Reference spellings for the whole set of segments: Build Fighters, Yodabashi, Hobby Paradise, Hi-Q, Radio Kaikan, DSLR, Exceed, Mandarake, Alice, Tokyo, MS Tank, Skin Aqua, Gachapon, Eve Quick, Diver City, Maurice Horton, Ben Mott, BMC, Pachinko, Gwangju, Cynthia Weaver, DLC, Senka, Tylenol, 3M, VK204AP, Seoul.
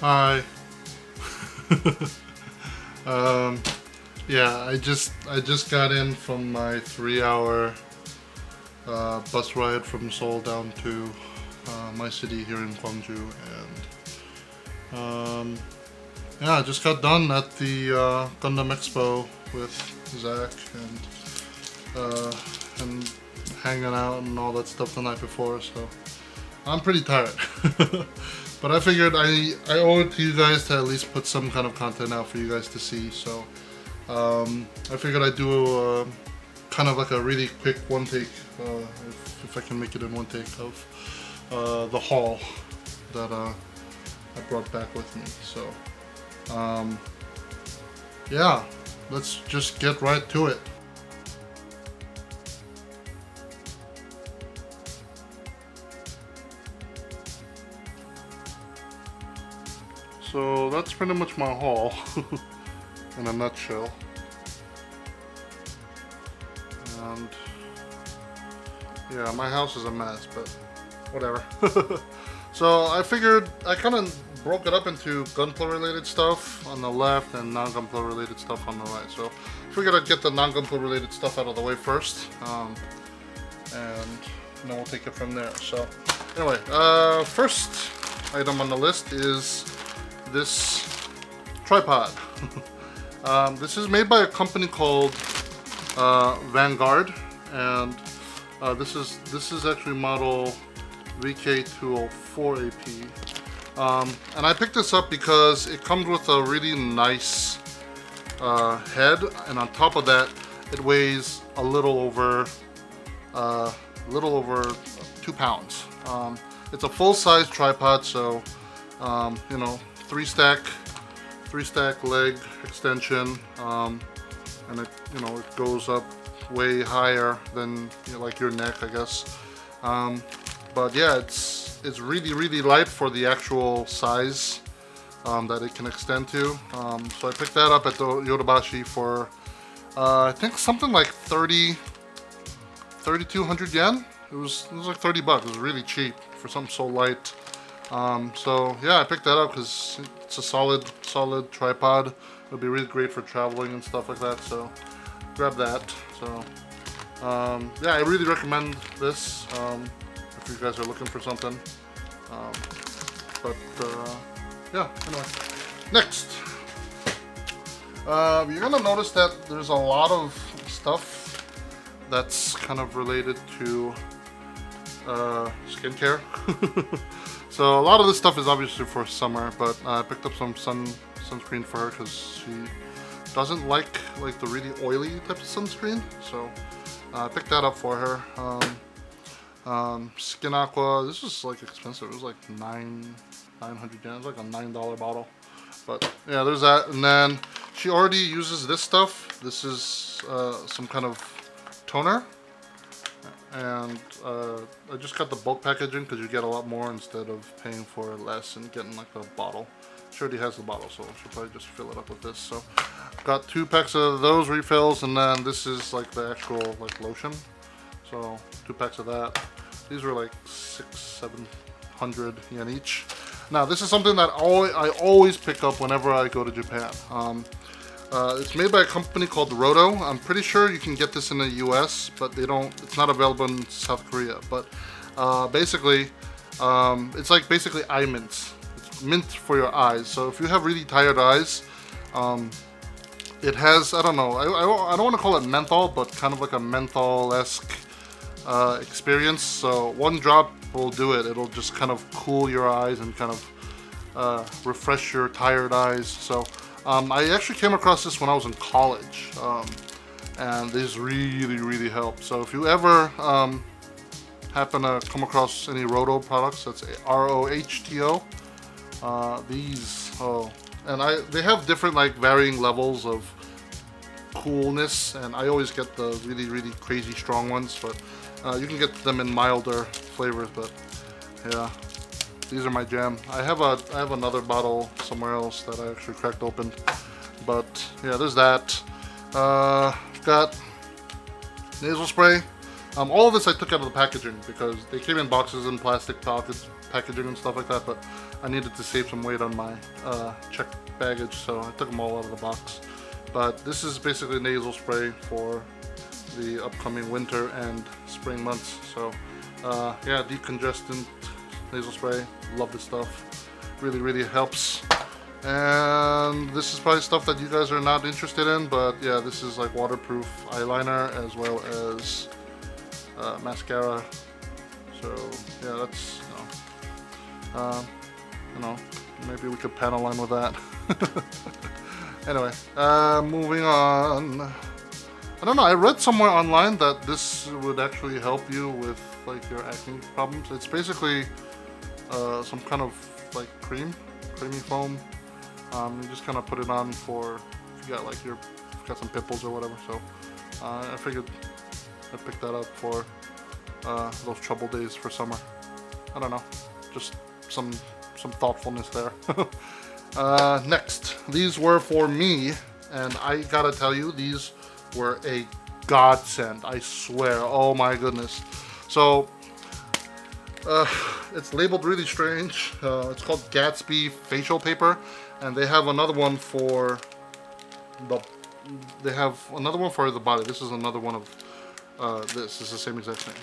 Hi. Yeah, I just got in from my 3-hour bus ride from Seoul down to my city here in Gwangju, and yeah, I just got done at the Gundam Expo with Zach and hanging out and all that stuff the night before, so I'm pretty tired. But I figured I owe it to you guys to at least put some kind of content out for you guys to see, so I figured I'd do a, kind of like a really quick one take, if I can make it in one take, of the haul that I brought back with me. So yeah, let's just get right to it. So that's pretty much my haul in a nutshell. And yeah, my house is a mess, but whatever. So I figured I kind of broke it up into Gunpla related stuff on the left and non-Gunpla related stuff on the right. So I figured I'd get the non-Gunpla related stuff out of the way first, and then we'll take it from there. So anyway, first item on the list is this tripod. This is made by a company called Vanguard, and this is actually model VK204AP, and I picked this up because it comes with a really nice head, and on top of that it weighs a little over 2 pounds. It's a full-size tripod, so you know, three stack leg extension, and it, you know, it goes up way higher than, you know, like your neck, I guess. But yeah, it's really light for the actual size that it can extend to. So I picked that up at the Yodabashi for I think something like 3,200 yen. It was like 30 bucks. It was really cheap for something so light. So yeah, I picked that up because it's a solid tripod. It'll be really great for traveling and stuff like that, so grab that. So yeah, I really recommend this if you guys are looking for something. Yeah, anyway. Next, you're gonna notice that there's a lot of stuff that's kind of related to skincare. So a lot of this stuff is obviously for summer, but I picked up some sunscreen for her because she doesn't like the really oily type of sunscreen. So I picked that up for her. Skin Aqua. This was like expensive. It was like 900 yen. It was like a $9 bottle. But yeah, there's that. And then she already uses this stuff. This is some kind of toner. And I just got the bulk packaging because you get a lot more instead of paying for less and getting like a bottle. She already has the bottle, so she'll probably just fill it up with this. So got 2 packs of those refills, and then this is like the actual like lotion. So 2 packs of that. These were like 600-700 yen each. Now this is something that I always pick up whenever I go to Japan. It's made by a company called Roto. I'm pretty sure you can get this in the US, but they don't, it's not available in South Korea. But basically, it's like basically eye mints. It's mint for your eyes. So if you have really tired eyes, it has, I don't know, I don't want to call it menthol, but kind of like a menthol-esque experience. So one drop will do it. It'll just kind of cool your eyes and kind of refresh your tired eyes. So I actually came across this when I was in college, and this really helped. So if you ever happen to come across any Roto products, that's R-O-H-T-O, these, oh, and they have different like varying levels of coolness, and I always get the really crazy strong ones, but you can get them in milder flavors. But yeah, these are my jam. I have another bottle somewhere else that I actually cracked open. But yeah, there's that. Got nasal spray. All of this I took out of the packaging because they came in boxes and plastic pockets, packaging and stuff like that, but I needed to save some weight on my checked baggage, so I took them all out of the box. But this is basically nasal spray for the upcoming winter and spring months. So yeah, decongestant nasal spray, love this stuff, really helps. And this is probably stuff that you guys are not interested in, but yeah, this is like waterproof eyeliner as well as mascara. So yeah, that's, you know, maybe we could panel line with that. Anyway, moving on. I don't know, I read somewhere online that this would actually help you with like your acne problems. It's basically some kind of like creamy foam. You just kind of put it on for if you got like got some pimples or whatever. So I figured I picked that up for those trouble days for summer. I don't know, just some thoughtfulness there. Next, these were for me, and I gotta tell you, these were a godsend, I swear. Oh my goodness. So it's labeled really strange. It's called Gatsby facial paper, and they have another one for the body. This is another one of this is the same exact thing,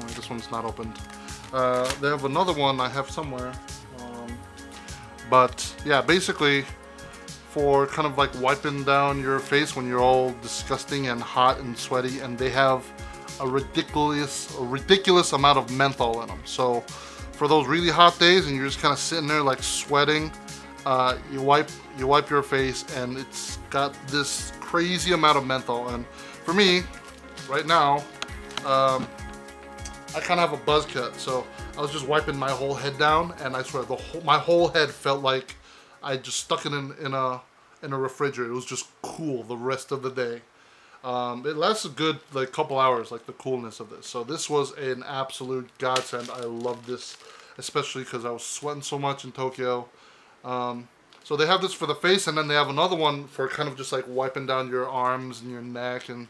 only this one's not opened. They have another one I have somewhere, but yeah, basically for kind of like wiping down your face when you're all disgusting and hot and sweaty, and they have a ridiculous amount of menthol in them. So for those really hot days and you're just kind of sitting there like sweating, you wipe your face and it's got this crazy amount of menthol. And for me right now, I kind of have a buzz cut, so I was just wiping my whole head down, and I swear my whole head felt like I just stuck it in a refrigerator. It was just cool the rest of the day. It lasts a good like couple hours, like the coolness of this. So this was an absolute godsend. I love this, especially because I was sweating so much in Tokyo. So they have this for the face, and then they have another one for kind of just like wiping down your arms and your neck, and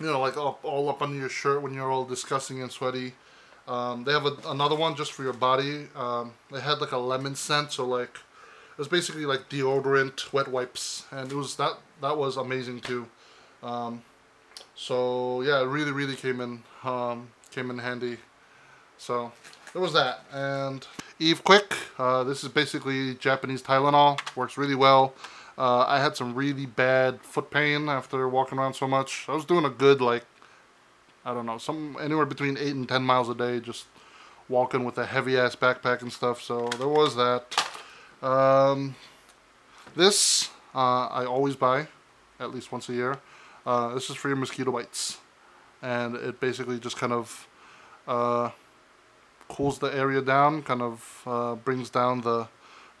you know, like all up under your shirt when you're all disgusting and sweaty. They have another one just for your body. They had like a lemon scent, so like it was basically like deodorant, wet wipes, and it was that was amazing too. So yeah, it really came in handy. So there was that. And Eve Quick, this is basically Japanese Tylenol. Works really well. I had some really bad foot pain after walking around so much. I was doing a good like, I don't know, anywhere between 8 and 10 miles a day, just walking with a heavy ass backpack and stuff, so there was that. This, I always buy at least once a year. This is for your mosquito bites, and it basically just kind of cools the area down, kind of brings down the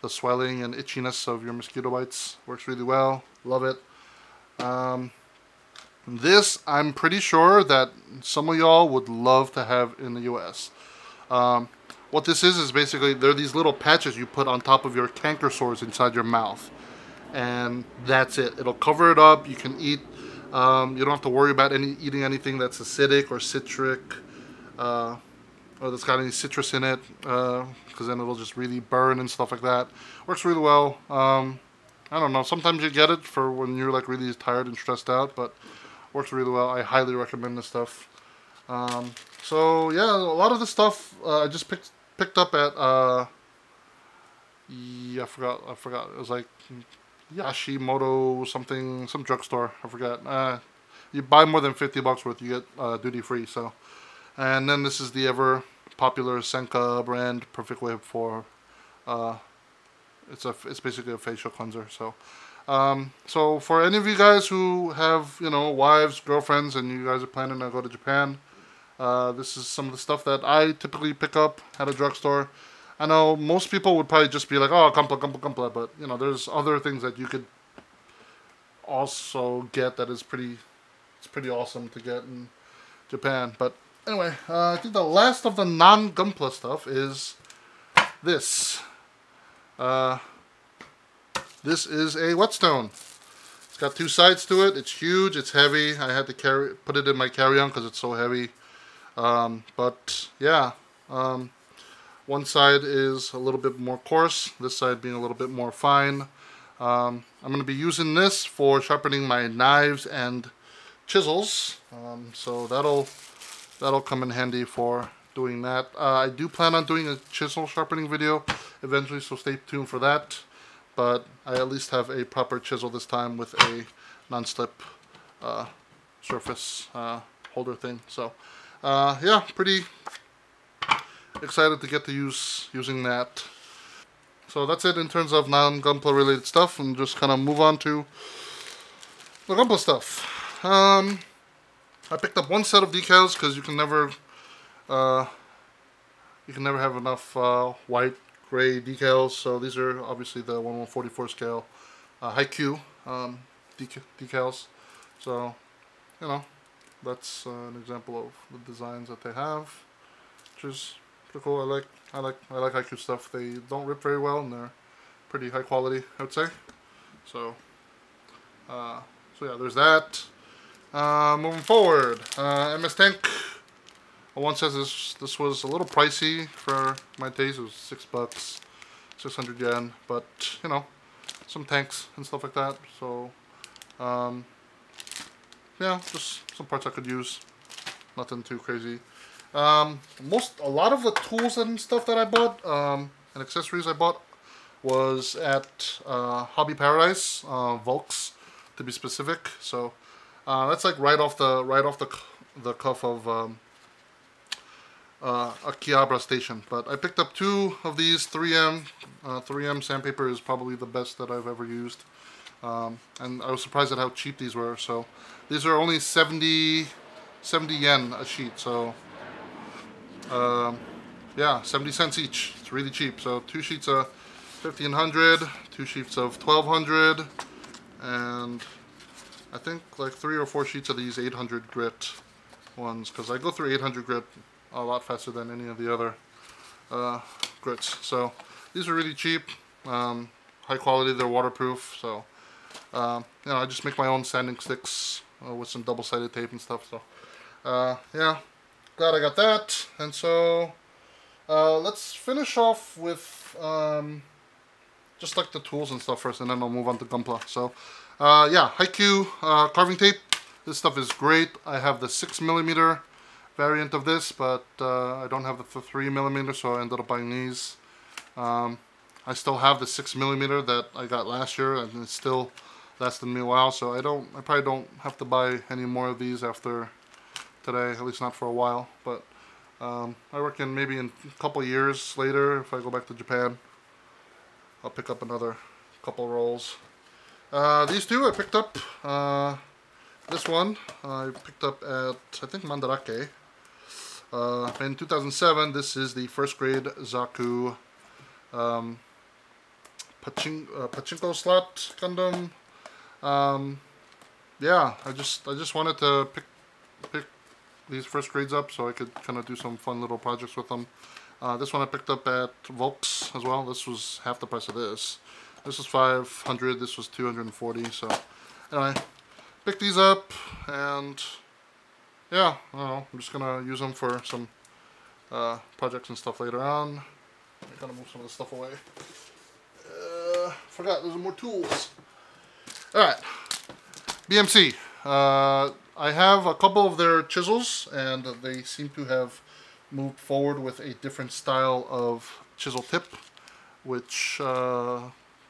swelling and itchiness of your mosquito bites. Works really well, love it. This, I'm pretty sure that some of y'all would love to have in the US. What this is basically, they're these little patches you put on top of your canker sores inside your mouth. And that's it. It'll cover it up. You can eat. You don't have to worry about eating anything that's acidic or citric, or that's got any citrus in it, because then it'll just really burn and stuff like that. Works really well. I don't know. Sometimes you get it for when you're like really tired and stressed out, but works really well. I highly recommend this stuff. So yeah, a lot of this stuff I just picked up at I forgot it was like Yashimoto something, some drugstore, I forgot. You buy more than $50 worth, you get duty free. So, and then this is the ever popular Senka brand, perfect way for it's basically a facial cleanser. So so for any of you guys who have, you know, wives, girlfriends, and you guys are planning to go to Japan, this is some of the stuff that I typically pick up at a drugstore. I know most people would probably just be like, oh, Gunpla, but you know, there's other things that you could also get that is pretty awesome to get in Japan. But anyway, I think the last of the non-Gunpla stuff is this. This is a whetstone. It's got two sides to it. It's huge. It's heavy. I had to put it in my carry-on because it's so heavy. But yeah, One side is a little bit more coarse, this side being a little bit more fine. I'm going to be using this for sharpening my knives and chisels, so that'll come in handy for doing that. I do plan on doing a chisel sharpening video eventually, so stay tuned for that. But I at least have a proper chisel this time with a non-slip surface holder thing. So yeah, pretty excited to get to using that. So that's it in terms of non-Gunpla related stuff, and just kind of move on to the Gunpla stuff. I picked up one set of decals because you can never have enough white, gray decals. So these are obviously the 1/144 scale Hi-Q decals. So you know, that's an example of the designs that they have, which is pretty cool. I like Hi-Q stuff. They don't rip very well, and they're pretty high quality, I would say. So so yeah, there's that. Moving forward, MS Tank. One says this was a little pricey for my taste. It was $6, 600 yen, but you know, some tanks and stuff like that. So yeah, just some parts I could use. Nothing too crazy. A lot of the tools and stuff that I bought and accessories I bought was at Hobby Paradise, Volks, to be specific. So that's like right off the cuff of a Chiabra station. But I picked up two of these 3M. 3M sandpaper is probably the best that I've ever used, and I was surprised at how cheap these were. So these are only 70 yen a sheet, so yeah, 70 cents each. It's really cheap. So two sheets of 1500, two sheets of 1200, and I think like 3 or 4 sheets of these 800 grit ones, because I go through 800 grit a lot faster than any of the other grits. So these are really cheap, high quality, they're waterproof. So you know, I just make my own sanding sticks with some double-sided tape and stuff. So yeah, glad I got that. And so let's finish off with just like the tools and stuff first, and then I'll move on to Gunpla. So yeah, Hi-Q carving tape. This stuff is great. I have the 6mm variant of this, but I don't have the 3mm, so I ended up buying these. I still have the 6mm that I got last year, and it's still lasted me a while, so I probably don't have to buy any more of these after today, at least not for a while. But I reckon maybe in a couple years later, if I go back to Japan, I'll pick up another couple rolls. These two I picked up. This one I picked up at, I think, Mandarake. In 2007, this is the first grade Zaku Pachinko slot Gundam. Yeah, I just wanted to pick these first grades up so I could kind of do some fun little projects with them. This one I picked up at Volks as well. This was half the price of this. This was 500. This was 240. So anyway, pick these up, and yeah, I don't know, I'm just gonna use them for some projects and stuff later on. I'm gonna move some of this stuff away. Forgot there's more tools. All right, BMC. I have a couple of their chisels, and they seem to have moved forward with a different style of chisel tip, which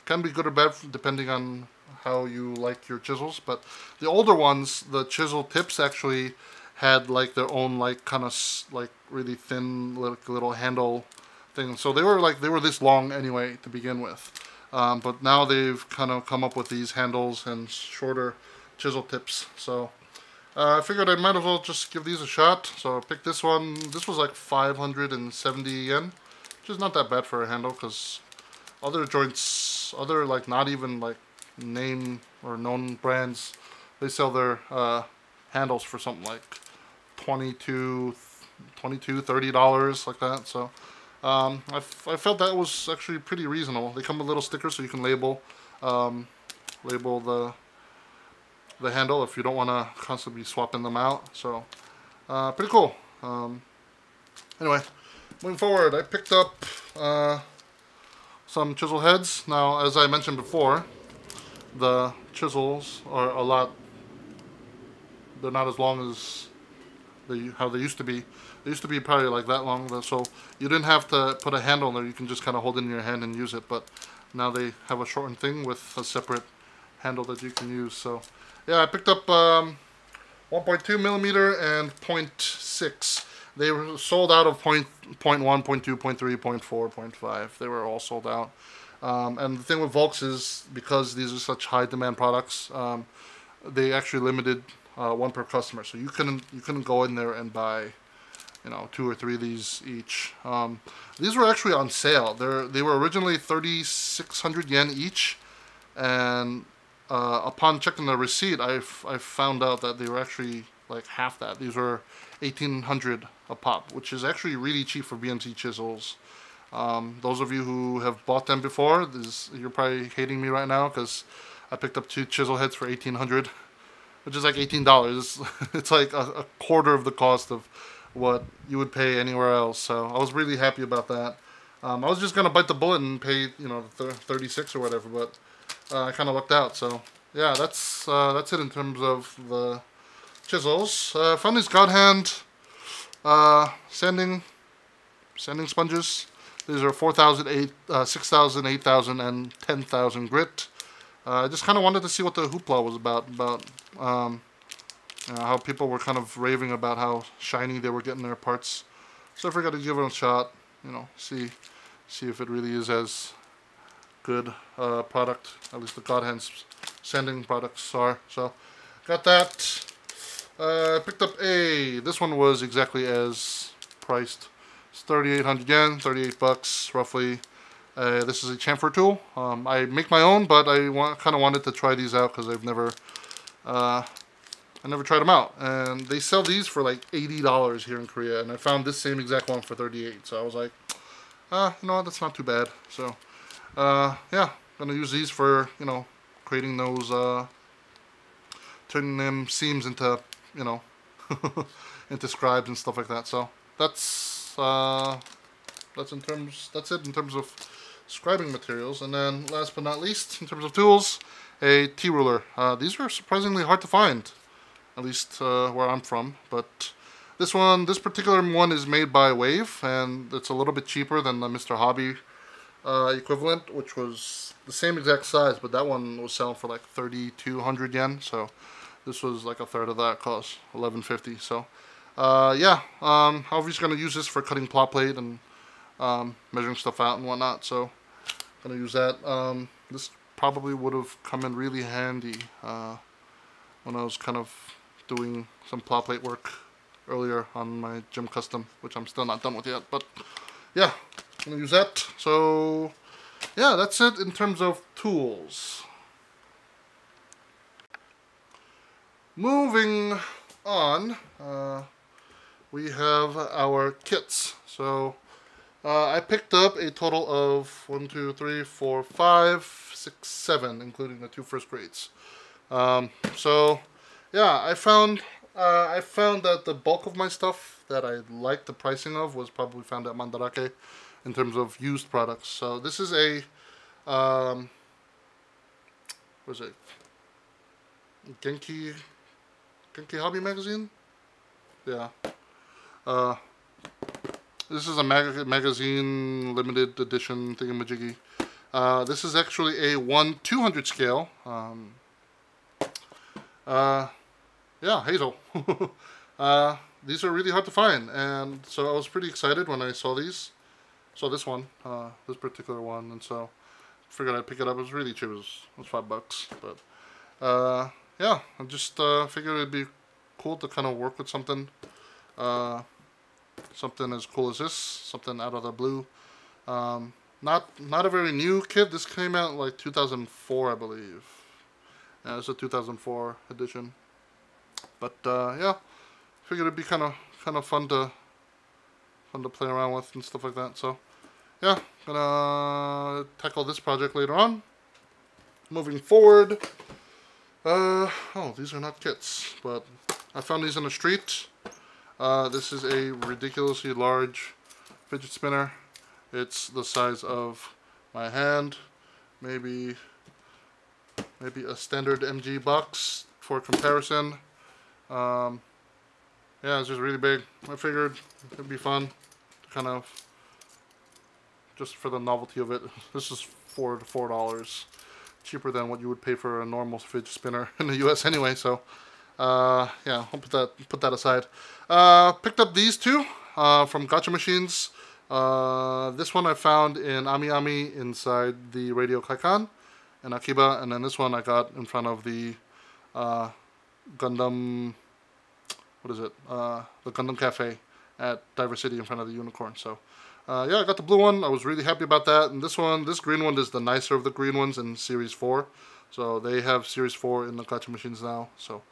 can be good or bad depending on how you like your chisels. But the older ones, the chisel tips actually had like their own like kind of like really thin like little handle thing, so they were this long anyway to begin with, but now they've kind of come up with these handles and shorter chisel tips. So I figured I might as well just give these a shot, so I picked this one. This was like 570 yen, which is not that bad for a handle, because other joints, other like not even like name or known brands, they sell their handles for something like $22, $30, like that. So I felt that was actually pretty reasonable. They come with little stickers so you can label the handle if you don't want to constantly be swapping them out. So pretty cool. Anyway, Moving forward, I picked up some chisel heads. Now, as I mentioned before, the chisels are a lot, they're not as long as how they used to be. They used to be probably like that long, so you didn't have to put a handle in there. You can just kind of hold it in your hand and use it, but now they have a shortened thing with a separate handle that you can use. So yeah, I picked up 1.2 millimeter and 0.6. They were sold out of 0.1, 0.2, 0.3, 0.4, 0.5. They were all sold out. And the thing with Volks is, because these are such high demand products, they actually limited one per customer. So you couldn't go in there and buy, you know, 2 or 3 of these each. These were actually on sale. They were originally 3,600 yen each, and upon checking the receipt, I found out that they were actually like half that. These were 1,800 a pop, which is actually really cheap for BMC chisels. Those of you who have bought them before, you're probably hating me right now because I picked up 2 chisel heads for 1,800, which is like $18. It's like a quarter of the cost of what you would pay anywhere else. So I was really happy about that. I was just gonna bite the bullet and pay, you know, 36 or whatever, but I kind of lucked out. So yeah, that's it in terms of the chisels. Found these God Hand sanding sponges. These are 4,000, 6,000, 8,000, and 10,000 grit. I just kind of wanted to see what the hoopla was about how people were kind of raving about how shiny they were getting their parts. So I forgot to give it a shot, you know, see if it really is as good product, at least the God Hand sanding products are. So got that. Picked up this one was exactly as priced. It's 3,800 yen, 38 bucks roughly. This is a chamfer tool. I make my own, but I kind of wanted to try these out because I've never I never tried them out, and they sell these for like $80 here in Korea, and I found this same exact one for $38, so I was like, you know what, that's not too bad. So yeah, I'm gonna use these for, you know, creating those turning them seams into, you know, into scribes and stuff like that. So that's it in terms of scribing materials. And then last but not least, in terms of tools, a T-ruler. These are surprisingly hard to find, at least where I'm from, but this particular one is made by Wave, and it's a little bit cheaper than the Mr. Hobby equivalent, which was the same exact size, but that one was selling for like 3,200 yen, so this was like a third of that cost, 1,150. So yeah, I'm just going to use this for cutting plot plate and measuring stuff out and whatnot, so I'm going to use that. This probably would have come in really handy when I was kind of doing some plot plate work earlier on my gym custom, which I'm still not done with yet, but yeah, I'm gonna use that. So yeah, that's it in terms of tools. Moving on, we have our kits. So I picked up a total of 1, 2, 3, 4, 5, 6, 7, including the 2 first grades. So yeah, I found that the bulk of my stuff that I liked the pricing of was probably found at Mandarake in terms of used products. So this is a what is it? Genki Hobby magazine? Yeah. This is a magazine limited edition thingamajiggy. This is actually a 1/200 scale. Yeah, Hazel. These are really hard to find, and so I was pretty excited when I saw these. So this one, this particular one, and so I figured I'd pick it up. It was really cheap. It was $5, but yeah, I just figured it'd be cool to kind of work with something, something as cool as this, something out of the blue. Not a very new kit. This came out like 2004, I believe. Yeah, it's a 2004 edition, but yeah, figured it'd be kind of fun to play around with and stuff like that. So yeah, gonna tackle this project later on. Moving forward, oh, these are not kits, but I found these on the street. This is a ridiculously large fidget spinner. It's the size of my hand, maybe a standard MG box for comparison. Yeah, it's just really big. I figured it'd be fun to kind of, just for the novelty of it. This is $4 to $4, cheaper than what you would pay for a normal fidget spinner in the US anyway. So yeah, I'll put that aside. Picked up these two from Gacha Machines. This one I found in Ami-Ami inside the Radio Kaikan and Akiba, and then this one I got in front of the Gundam, what is it? The Gundam Cafe at Diver City in front of the Unicorn. So yeah, I got the blue one. I was really happy about that. And this one, this green one is the nicer of the green ones in Series 4. So they have Series 4 in the Gacha Machines now. So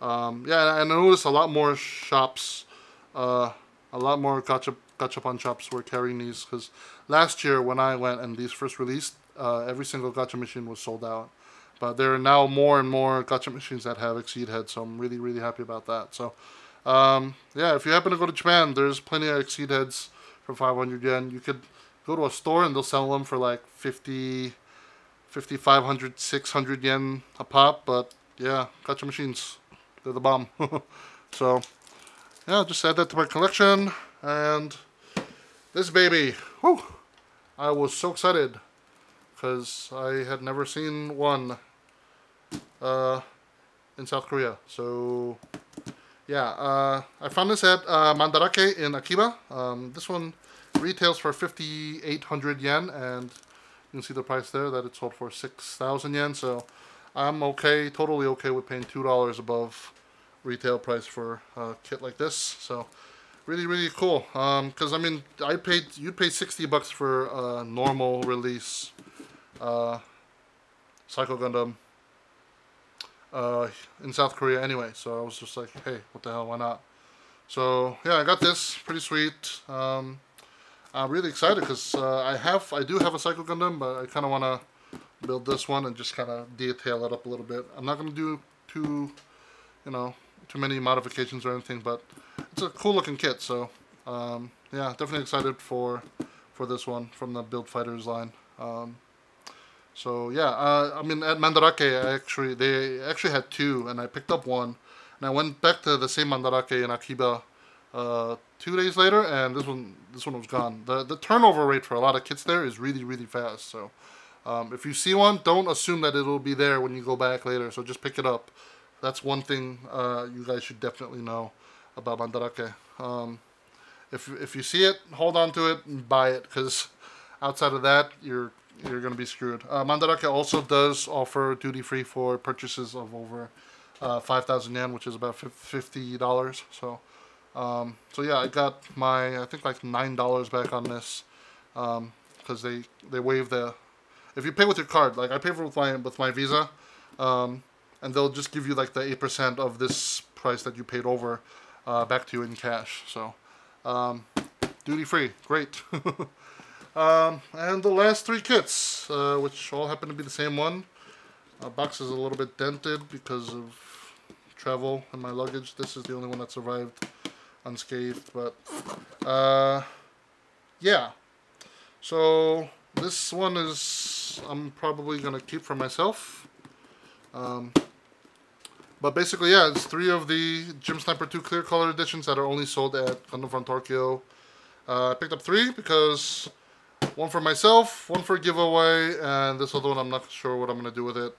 yeah, and I noticed a lot more shops, a lot more Gachapon shops were carrying these, because last year when I went and these first released, every single gacha machine was sold out. But there are now more and more gacha machines that have Exceed heads, so I'm really, really happy about that. So, yeah, if you happen to go to Japan, there's plenty of Exceed heads for 500 yen. You could go to a store and they'll sell them for like 50, 500, 600 yen a pop. But yeah, gacha machines, they're the bomb. So, yeah, just add that to my collection. And this baby, whew, I was so excited because I had never seen one in South Korea. So yeah, I found this at Mandarake in Akiba. This one retails for 5,800 yen, and you can see the price there that it sold for 6,000 yen. So I'm okay, totally okay with paying $2 above retail price for a kit like this. So really, really cool. Because I mean, you'd pay 60 bucks for a normal release Psycho Gundam in South Korea anyway. So I was just like, hey, what the hell, why not? So yeah, I got this, pretty sweet. I'm really excited because I do have a Psycho Gundam, but I kind of want to build this one and just kind of detail it up a little bit. I'm not going to do too many modifications or anything, but it's a cool looking kit. So yeah, definitely excited for this one from the Build Fighters line. So yeah, I mean, at Mandarake they actually had two, and I picked up one, and I went back to the same Mandarake in Akiba 2 days later, and this one was gone. The turnover rate for a lot of kits there is really, really fast. So if you see one, don't assume that it'll be there when you go back later, so just pick it up. That's one thing you guys should definitely know about Mandarake. If you see it, hold on to it and buy it, because outside of that, you're going to be screwed. Mandarake also does offer duty-free for purchases of over 5,000 yen, which is about $50. So, so yeah, I got my, I think like $9 back on this, because they waive the, if you pay with your card, like I pay for with my Visa, and they'll just give you like the 8% of this price that you paid over back to you in cash. So duty free, great. And the last three kits, which all happen to be the same one. Box is a little bit dented because of travel and my luggage. This is the only one that survived unscathed, but yeah. So this one is, I'm probably gonna keep for myself. But basically, yeah, it's three of the Jim Sniper 2 clear color editions that are only sold at Gundam from Tokyo. I picked up three because one for myself, one for a giveaway, and this other one I'm not sure what I'm going to do with it.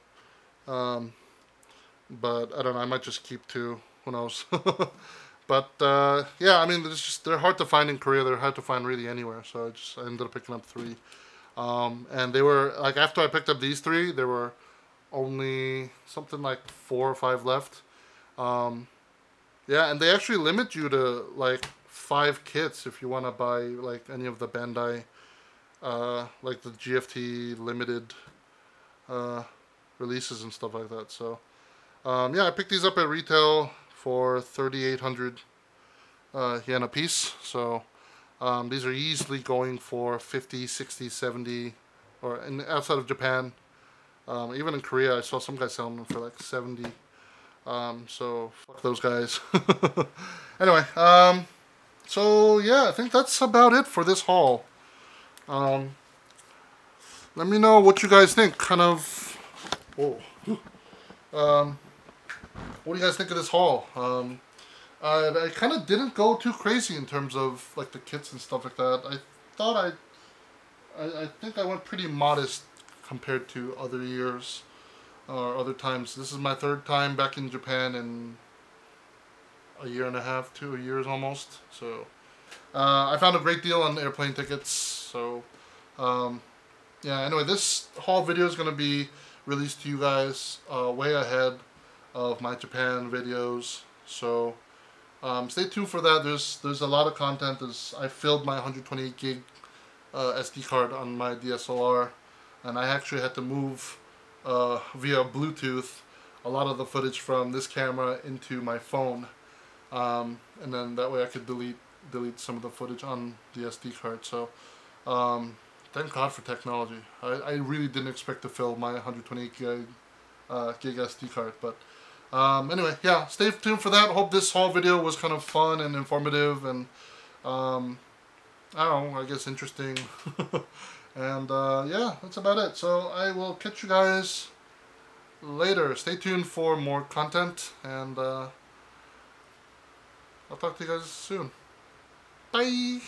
But I don't know, I might just keep two, who knows. But yeah, I mean, they're hard to find in Korea, they're hard to find really anywhere, so I ended up picking up three. And they were, like, after I picked up these three, there were only something like 4 or 5 left. Yeah, and they actually limit you to like 5 kits if you want to buy like any of the Bandai, like the GFT limited releases and stuff like that. So yeah, I picked these up at retail for 3,800 yen a piece. So these are easily going for 50, 60, 70, or outside of Japan. Even in Korea, I saw some guy selling them for like 70. So fuck those guys. Anyway, So yeah, I think that's about it for this haul. Let me know what you guys think. What do you guys think of this haul? I kind of didn't go too crazy in terms of like the kits and stuff like that. I think I went pretty modest compared to other years or other times. This is my third time back in Japan in a year and a half, 2 years almost. So I found a great deal on airplane tickets. So yeah. Anyway, this haul video is going to be released to you guys way ahead of my Japan videos. So stay tuned for that. There's a lot of content. I filled my 128 gig SD card on my DSLR, and I actually had to move via Bluetooth a lot of the footage from this camera into my phone, and then that way I could delete some of the footage on the SD card. So thank God for technology. I really didn't expect to fill my 128 gig SD card, but anyway, yeah, stay tuned for that. Hope this haul video was kind of fun and informative and, I don't know, I guess interesting. And, yeah, that's about it. So I will catch you guys later. Stay tuned for more content, and, I'll talk to you guys soon. Bye!